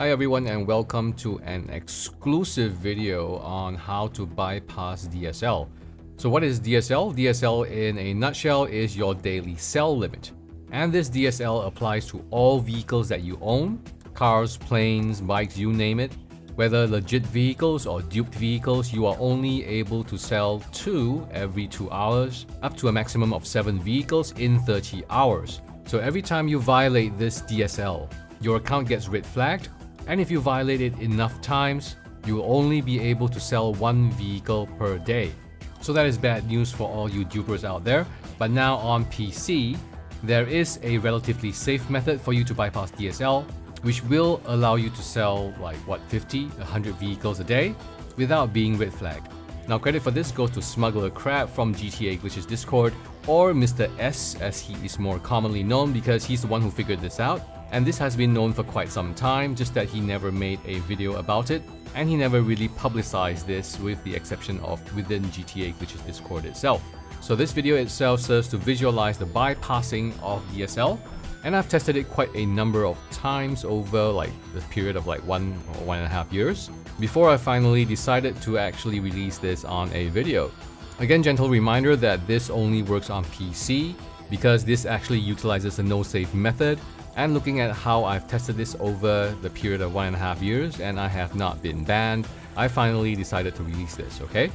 Hi everyone, and welcome to an exclusive video on how to bypass DSL. So what is DSL? DSL in a nutshell is your daily sell limit. And this DSL applies to all vehicles that you own, cars, planes, bikes, you name it. Whether legit vehicles or duped vehicles, you are only able to sell 2 every 2 hours, up to a maximum of 7 vehicles in 30 hours. So every time you violate this DSL, your account gets red flagged, and if you violate it enough times, you will only be able to sell 1 vehicle per day. So that is bad news for all you dupers out there. But now on PC, there is a relatively safe method for you to bypass DSL, which will allow you to sell like 50, 100 vehicles a day without being red flagged. Now credit for this goes to Smuggler Crab from GTA Glitches Discord, or Mr. S as he is more commonly known because he's the one who figured this out. And this has been known for quite some time, just that he never made a video about it, and he never really publicized this, with the exception of within GTA Glitches Discord itself. So this video itself serves to visualize the bypassing of DSL, and I've tested it quite a number of times over like the period of like 1 or 1.5 years before I finally decided to actually release this on a video. Again, gentle reminder that this only works on PC because this actually utilizes the no-save method, and looking at how I've tested this over the period of 1.5 years and I have not been banned, I finally decided to release this, okay?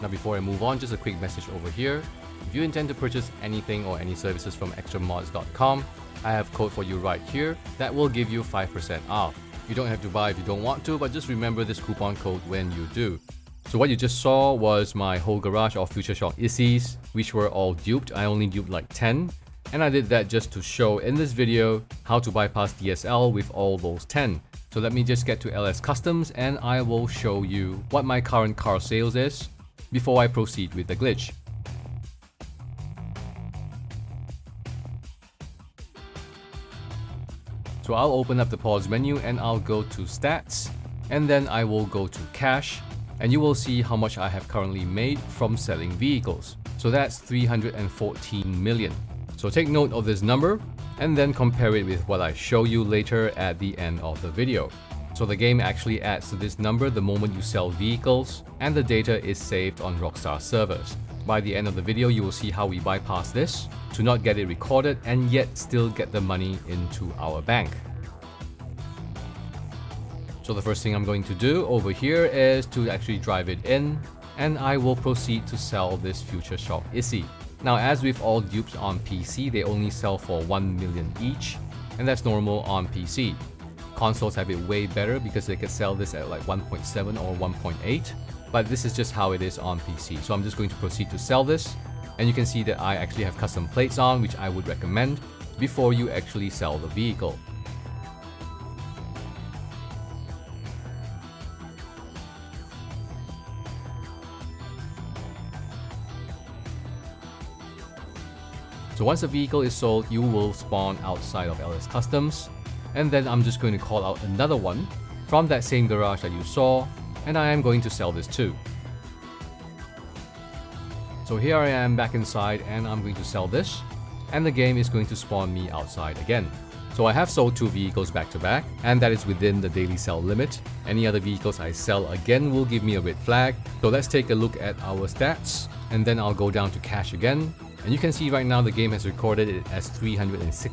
Now before I move on, just a quick message over here. If you intend to purchase anything or any services from extramods.com, I have code for you right here that will give you 5% off. You don't have to buy if you don't want to, but just remember this coupon code when you do. So what you just saw was my whole garage of Future Shock Issis, which were all duped. I only duped like 10, and I did that just to show in this video how to bypass DSL with all those 10. So let me just get to LS Customs and I will show you what my current car sales is before I proceed with the glitch. So I'll open up the pause menu and I'll go to stats, and then I will go to cash, and you will see how much I have currently made from selling vehicles. So that's 314 million. So take note of this number and then compare it with what I show you later at the end of the video. So the game actually adds to this number the moment you sell vehicles, and the data is saved on Rockstar servers. By the end of the video, you will see how we bypass this to not get it recorded and yet still get the money into our bank. So the first thing I'm going to do over here is to actually drive it in, and I will proceed to sell this Future Shock Issi. Now as with all dupes on PC, they only sell for 1 million each, and that's normal on PC. Consoles have it way better because they can sell this at like 1.7 or 1.8. but this is just how it is on PC. So I'm just going to proceed to sell this, and you can see that I actually have custom plates on, which I would recommend before you actually sell the vehicle. So once the vehicle is sold, you will spawn outside of LS Customs, and then I'm just going to call out another one from that same garage that you saw, and I am going to sell this too. So here I am back inside, and I'm going to sell this, and the game is going to spawn me outside again. So I have sold 2 vehicles back to back, and that is within the daily sell limit. Any other vehicles I sell again will give me a red flag. So let's take a look at our stats, and then I'll go down to cash again. And you can see right now the game has recorded it as 316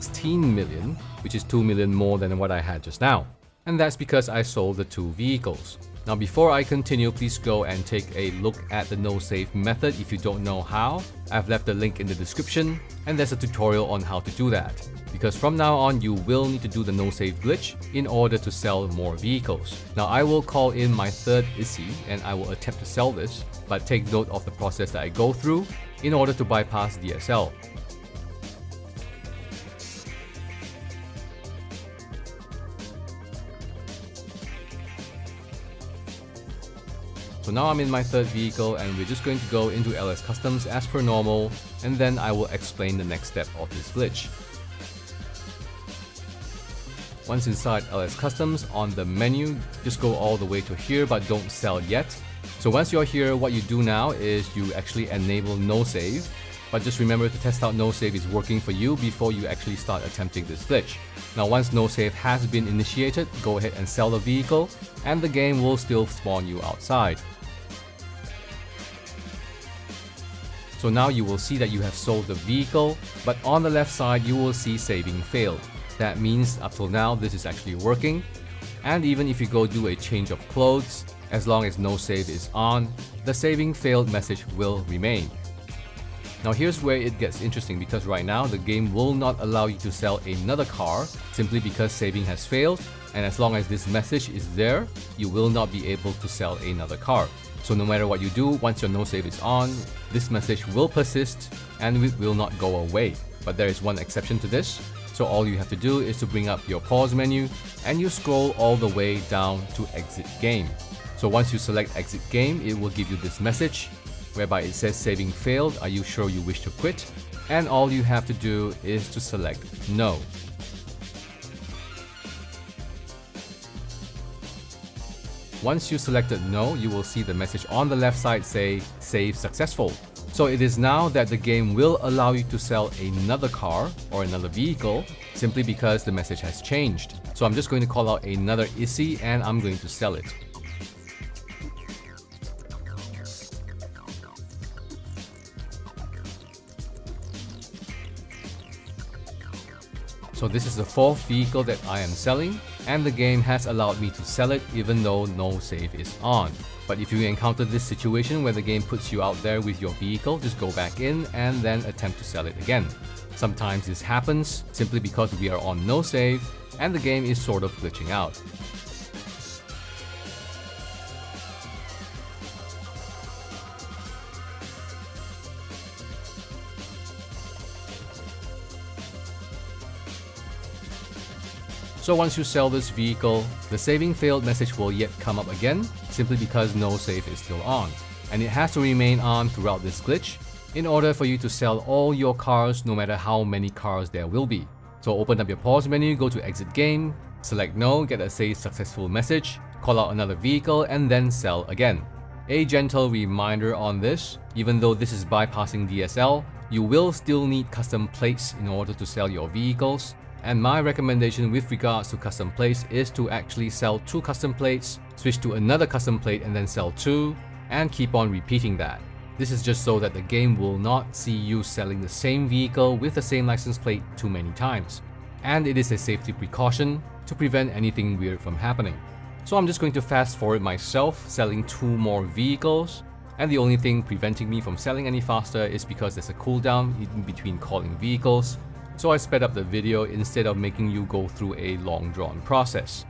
million, which is 2 million more than what I had just now. And that's because I sold the 2 vehicles. Now before I continue, please go and take a look at the no-save method if you don't know how. I've left the link in the description, and there's a tutorial on how to do that, because from now on you will need to do the no-save glitch in order to sell more vehicles. Now I will call in my 3rd Issi, and I will attempt to sell this, but take note of the process that I go through in order to bypass DSL. So now I'm in my 3rd vehicle, and we're just going to go into LS Customs as per normal, and then I will explain the next step of this glitch. Once inside LS Customs, on the menu, just go all the way to here, but don't sell yet. So once you're here, what you do now is you actually enable no save, but just remember to test out no save is working for you before you actually start attempting this glitch. Now once no save has been initiated, go ahead and sell the vehicle and the game will still spawn you outside. So now you will see that you have sold the vehicle, but on the left side you will see saving failed. That means up till now this is actually working, and even if you go do a change of clothes, as long as no save is on, the saving failed message will remain. Now here's where it gets interesting, because right now the game will not allow you to sell another car simply because saving has failed, and as long as this message is there, you will not be able to sell another car. So no matter what you do, once your no save is on, this message will persist and it will not go away. But there is one exception to this. So all you have to do is to bring up your pause menu and you scroll all the way down to exit game. So once you select exit game, it will give you this message whereby it says saving failed, are you sure you wish to quit? And all you have to do is to select no. Once you selected no, you will see the message on the left side say save successful. So it is now that the game will allow you to sell another car or another vehicle simply because the message has changed. So I'm just going to call out another Issi and I'm going to sell it. So this is the fourth vehicle that I am selling, and the game has allowed me to sell it even though no save is on. But if you encounter this situation where the game puts you out there with your vehicle, just go back in and then attempt to sell it again. Sometimes this happens simply because we are on no save and the game is sort of glitching out. So once you sell this vehicle, the saving failed message will yet come up again simply because no save is still on. And it has to remain on throughout this glitch in order for you to sell all your cars no matter how many cars there will be. So open up your pause menu, go to exit game, select no, get a save successful message, call out another vehicle and then sell again. A gentle reminder on this, even though this is bypassing DSL, you will still need custom plates in order to sell your vehicles. And my recommendation with regards to custom plates is to actually sell 2 custom plates, switch to another custom plate and then sell 2, and keep on repeating that. This is just so that the game will not see you selling the same vehicle with the same license plate too many times. And it is a safety precaution to prevent anything weird from happening. So I'm just going to fast forward myself selling 2 more vehicles, and the only thing preventing me from selling any faster is because there's a cooldown in between calling vehicles. So I sped up the video instead of making you go through a long drawn process.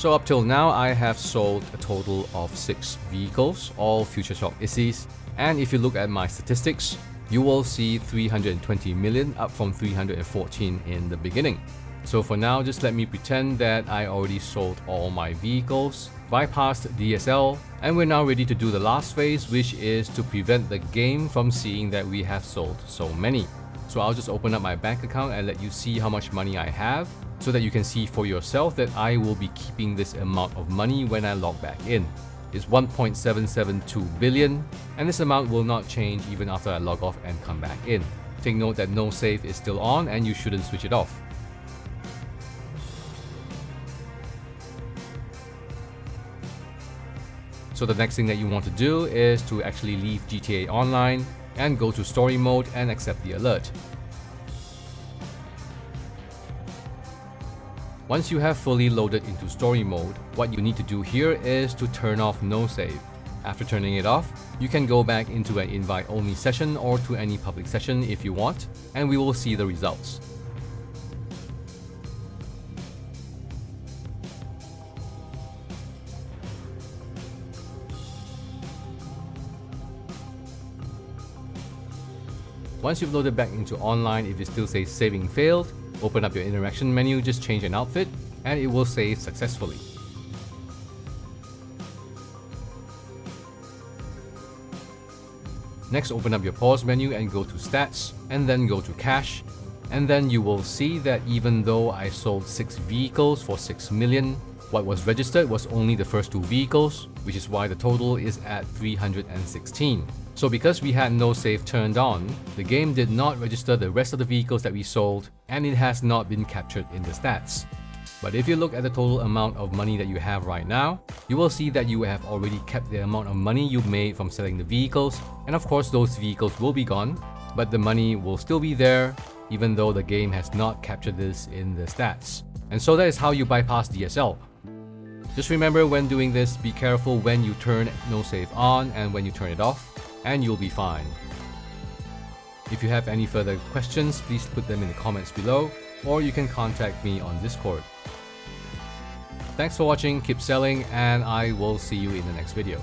So up till now, I have sold a total of 6 vehicles, all Future Shock Issis, and if you look at my statistics, you will see 320 million up from 314 in the beginning. So for now, just let me pretend that I already sold all my vehicles, bypassed DSL, and we're now ready to do the last phase, which is to prevent the game from seeing that we have sold so many. So I'll just open up my bank account and let you see how much money I have, so that you can see for yourself that I will be keeping this amount of money when I log back in. It's 1.772 billion, and this amount will not change even after I log off and come back in. Take note that no save is still on and you shouldn't switch it off. So the next thing that you want to do is to actually leave GTA Online and go to story mode and accept the alert. Once you have fully loaded into story mode, what you need to do here is to turn off no save. After turning it off, you can go back into an invite only session or to any public session if you want, and we will see the results. Once you've loaded back into online, if it still says saving failed, open up your interaction menu, just change an outfit, and it will save successfully. Next, open up your pause menu and go to stats, and then go to cash, and then you will see that even though I sold 6 vehicles for 6 million, what was registered was only the first 2 vehicles, which is why the total is at 316. So because we had no save turned on, the game did not register the rest of the vehicles that we sold, and it has not been captured in the stats. But if you look at the total amount of money that you have right now, you will see that you have already kept the amount of money you made from selling the vehicles, and of course those vehicles will be gone, but the money will still be there, even though the game has not captured this in the stats. And so that is how you bypass DSL. Just remember when doing this, be careful when you turn no save on and when you turn it off, and you'll be fine. If you have any further questions, please put them in the comments below, or you can contact me on Discord. Thanks for watching, keep selling, and I will see you in the next video.